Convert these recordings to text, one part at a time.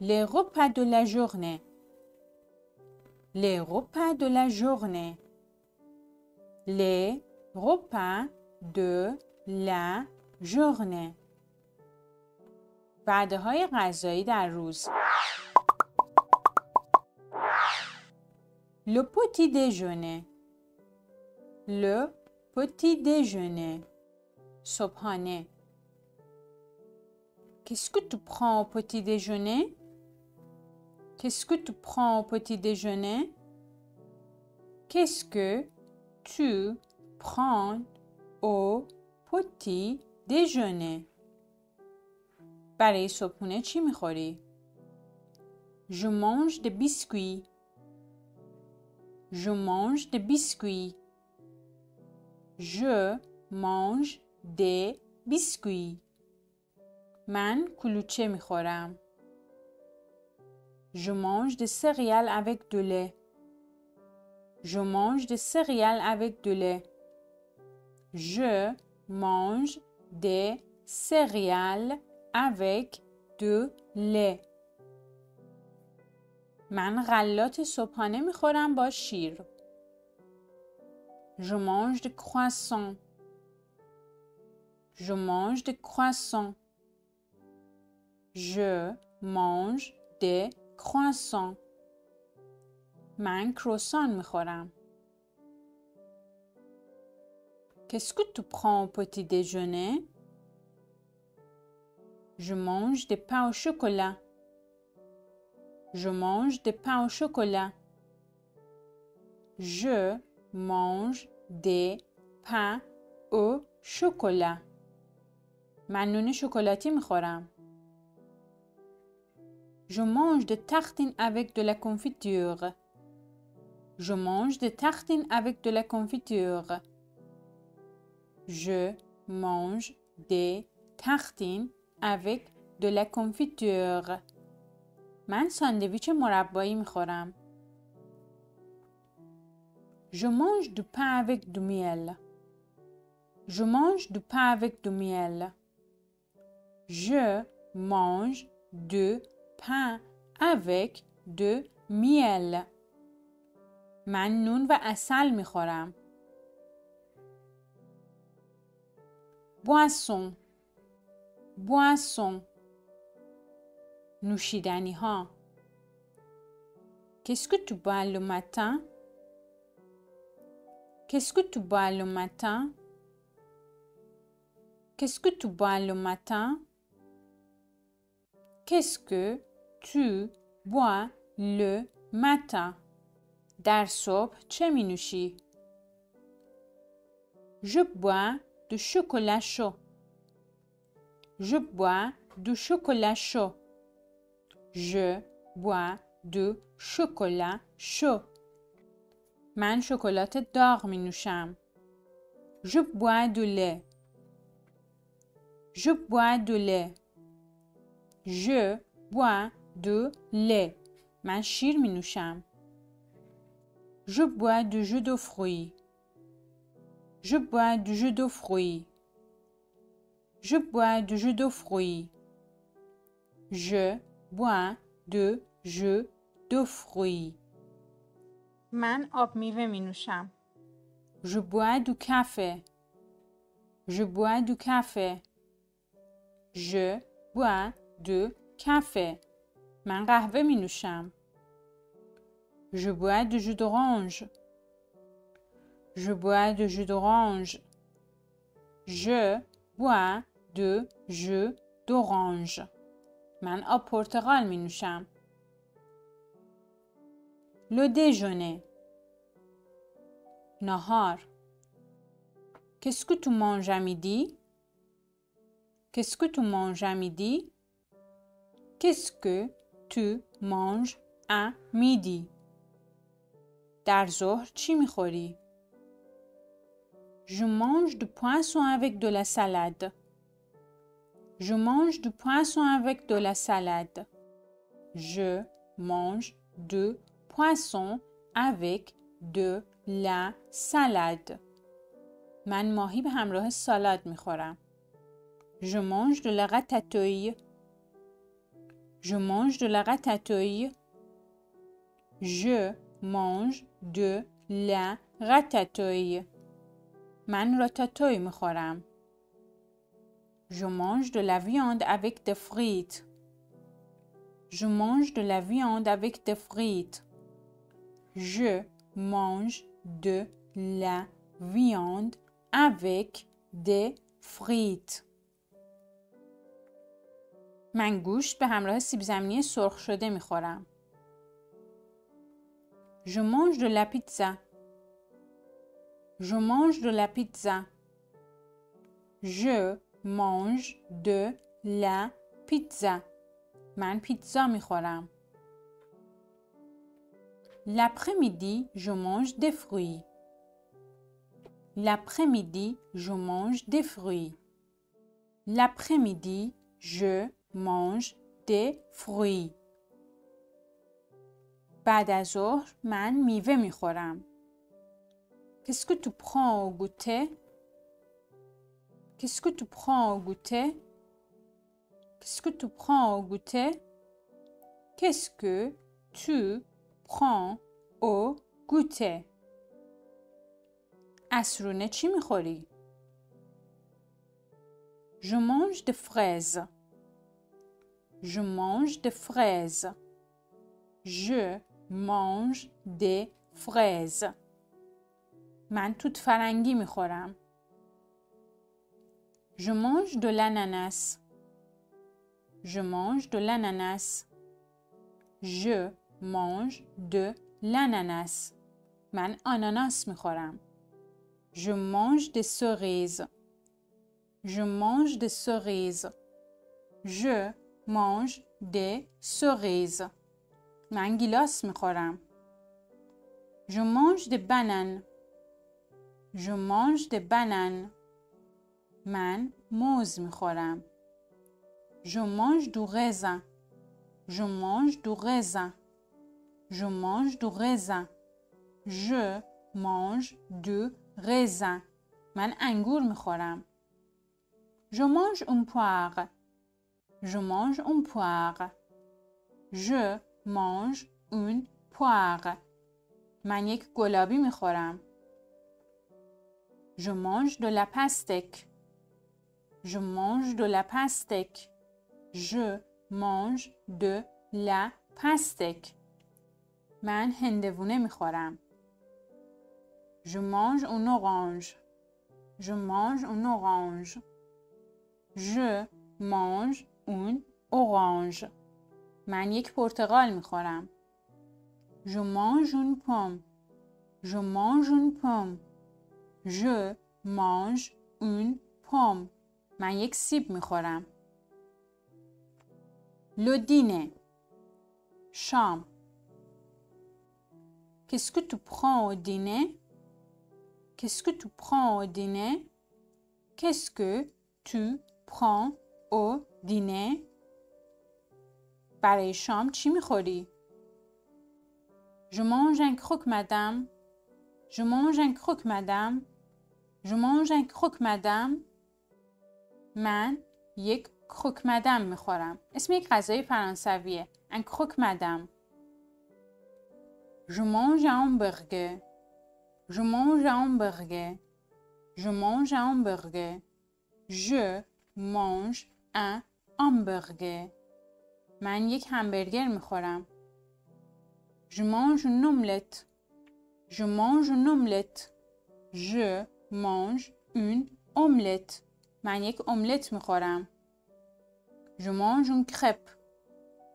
Les repas de la journée. Les repas de la journée. Les repas de la journée. وعده‌های غذایی در روز. Le petit déjeuner. Le petit déjeuner. صبحانه. Qu'est-ce que tu prends au petit déjeuner? Qu'est-ce que tu prends au petit déjeuner? Qu'est-ce que tu prends au petit déjeuner? برای صبحونه چی میخوری؟ Je mange des biscuits. Je mange des biscuits. Je mange des biscuits. من کلوچه میخورم. Je mange des céréales avec du lait. Je mange des céréales avec du lait. Je mange des céréales avec du lait. من غلات صبحانه میخورم با شیر. Je mange des croissants. Je mange des croissants. Je mange des croissants. من croissant میخورم. Qu'est-ce que tu prends au petit déjeuner? Je mange des pains au chocolat. Je mange des pains au chocolat. Je mange des pains au chocolat. من نون شکلاتی میخورم. Je mange des tartines avec de la confiture. Je mange des tartines avec de la confiture. Je mange des tartines avec de la confiture. من ساندویچ مربایی میخورم. Je mange du pain avec du miel. Je mange du pain avec du miel. Je mange du pain avec du miel. من نون و عسل میخورم. Boisson. Boisson. نوشیدنی ها. Qu'est-ce que tu bois le matin? Qu'est-ce que tu bois le matin? Qu'est-ce que tu bois le matin? Qu'est-ce que tu bois le matin? در صبح چه می نوشی؟ Je bois du chocolat chaud. Je bois du chocolat chaud. Je bois du chocolat chaud. من شکلات داغ می نوشم. Je bois du lait. Je bois du lait. Je bois du lait. من شیر می نوشم. Je bois du jus de fruits. Je bois du jus de fruits. Je bois du jus de fruits. Je bois du jus de fruits. من آب میوه می نوشم. Je bois du café. Je bois du café. Je bois du café. من قهوه می نوشم. Je bois du jus d'orange. Je bois du jus d'orange. Je bois de jus d'orange. من آب پرتقال می نوشم. Le déjeuner. Nahar. Qu'est-ce que tu manges à midi? Qu'est-ce que tu manges à midi? Qu'est-ce que tu manges à midi? در ظهر چی می خوری؟ Je mange du poisson avec de la salade. Je mange du poisson avec de la salade. Je mange du poisson avec de la salade. من ماهی به همراه سالاد میخورم. Je mange de la ratatouille. Je mange de la ratatouille. Je mange de la ratatouille. من ratatouille میخورم. Je mange de la viande avec des frites. Je mange de la viande avec des frites. Je mange de la viande avec des frites. من گوشت به همراه سیب زمینی سرخ شده میخورم. Je mange de la pizza. Je mange de la pizza. Je mange de la pizza. من پیتزا میخورم. L'après-midi, je mange des fruits. L'après-midi, je mange des fruits. L'après-midi, je mange des fruits. بعد از ظهر من میوه میخورم. Qu'est-ce que tu prends au goûter? Qu'est-ce que tu prends au goûter? Qu'est-ce que tu prends au goûter? Qu'est-ce que tu prends au goûter? عصرونه چی میخوری؟ Je mange des fraises. Je mange des fraises. Je mange des fraises. من توت فرنگی میخورم. Je mange de l'ananas. Je mange de l'ananas. Je mange de l'ananas. من آناناس میخورم. Je mange des cerises. Je mange des cerises. Je mange des cerises. من گیلاس میخورم. Je mange des bananes. Je mange des bananes. من موز میخورم. Je mange du raisin. Je mange du raisin. Je mange du raisin. Je mange du raisin. من انگور میخورم. Je mange une poire. Je mange une poire. Je mange une poire. من یک گلابی میخورم. Je mange de la pastèque. Je mange de la pastèque. Je mange de la pastèque. من هندوانه میخورم. Je mange une orange. Je mange une orange. Je mange une orange. من یک پرتقال میخورم. Je mange une pomme. Je mange une pomme. Je mange une pomme. من یک سیب میخورم. Le dîner. Chambre. Qu'est-ce que tu prends au dîner? Qu'est-ce que tu prends au dîner? Qu'est-ce que tu prends au dîner? برای شام چی میخوری؟ Je mange un croque madame. Je mange un croque madame. Je mange un croque madame. من یک croque madame میخورم. اسم یک غذای فرانسویه. Un croque madame. Je mange un hamburger. Je mange un hamburger. Je mange un hamburger. Je mange un hamburger. من یک همبرگر میخورم. Je mange une omelette. Je mange une omelette. Je mange une omelette. من یک املت میخورم. Je mange une crêpe.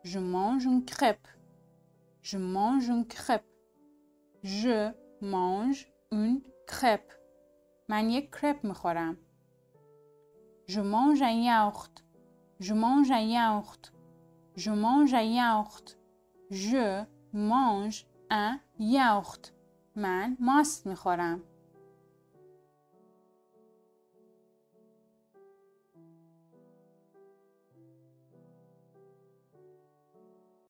Je mange une crêpe. Je mange une crêpe. Je mange une crêpe. من یک crêpe میخورم. Je mange un yaourt. Je mange un yaourt. Je mange un yaourt. Je mange un yaourt. من ماست میخورم.